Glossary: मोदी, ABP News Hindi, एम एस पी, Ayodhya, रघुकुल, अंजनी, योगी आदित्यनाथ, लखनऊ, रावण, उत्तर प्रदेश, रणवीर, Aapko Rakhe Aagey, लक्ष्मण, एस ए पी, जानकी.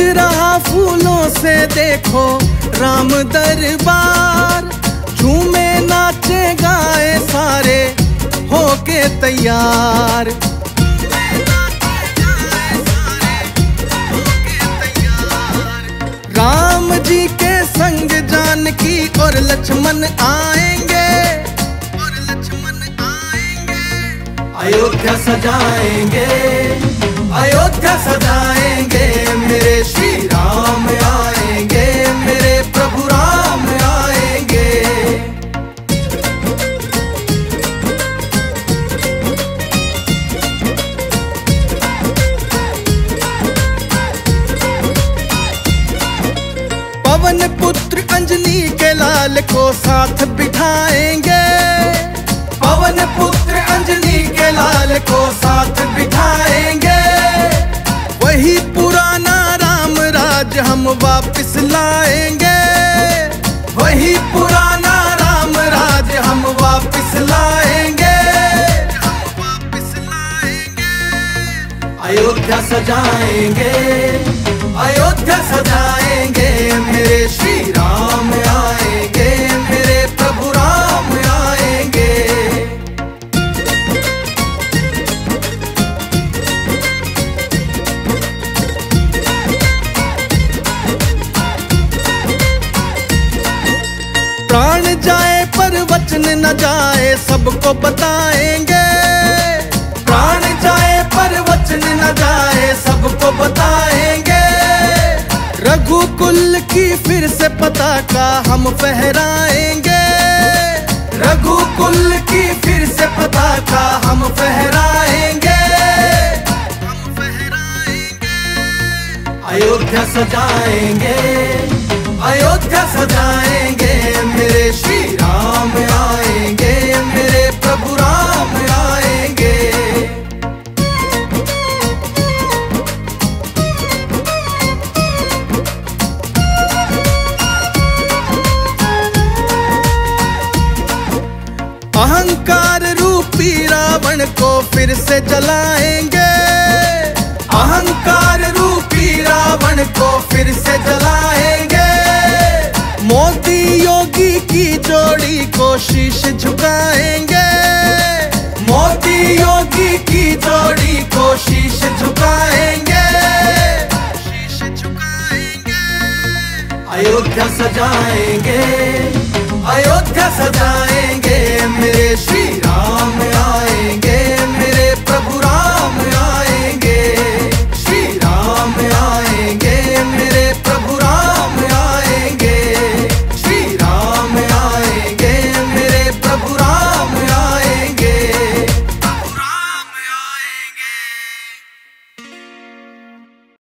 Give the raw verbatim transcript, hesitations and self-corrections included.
सज रहा फूलों से देखो राम दरबार, झूमे नाचे गाए सारे होके तैयार। राम जी के संग जानकी और लक्ष्मण आएंगे, और लक्ष्मण आएंगे अयोध्या सजाएंगे, अयोध्या सजाएंगे। मेरे श्री राम आएंगे, मेरे प्रभु राम आएंगे। पवन पुत्र अंजनी के लाल को साथ बिठाएंगे, पवन पुत्र अंजनी के लाल को साथ बिठाएंगे। वही पुराना राम राज हम वापस लाएंगे, वही पुराना राम राज हम वापस लाएंगे, हम वापस लाएंगे। अयोध्या सजाएंगे, अयोध्या सजाएंगे। मेरे श्री राम आएंगे, मेरे प्रभु राम आएंगे। प्राण जाए पर वचन न जाए सबको बताएंगे, प्राण जाए पर वचन न जाए सबको बताएंगे। रघुकुल की फिर से पताका हम फहराएंगे, रघुकुल की फिर से पताका हम फहराएंगे, हम फहराएंगे। अयोध्या सजाएंगे, अयोध्या सजाएंगे। मेरे श्री राम आएंगे, मेरे प्रभु राम आएंगे। अहंकार रूपी रावण को फिर से जलाएंगे, अहंकार रूपी रावण को फिर से जलाएंगे। मोदी योगी की जोड़ी को शीश झुकाएंगे, मोदी योगी की जोड़ी को शीश झुकाएंगे, शीश झुकाएंगे। अयोध्या सजाएंगे, अयोध्या सजाएंगे।